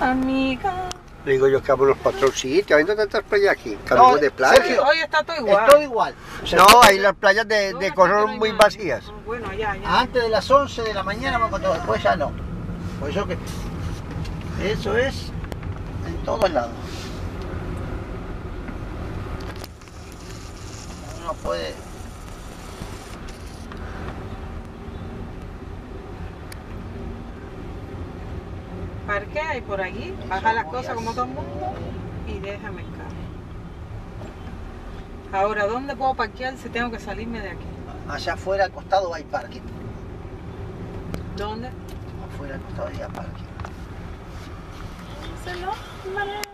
Amiga. Le digo yo, que hago los patroncitos, ¿hay no tantas playas aquí? Camino no, de playa. Sergio, hoy está todo igual. Es todo igual. O sea, no, hay las playas de Corrón muy vacías. Bueno, ya. Antes de las 11 de la mañana vamos con todo, después ya no. Por eso que... Eso es en todos lados. Uno puede... Parquea y por allí, baja las cosas como todo el mundo y déjame el carro. Ahora, ¿dónde puedo parquear si tengo que salirme de aquí? Allá afuera al costado hay parking. ¿Dónde? Afuera al costado hay parking.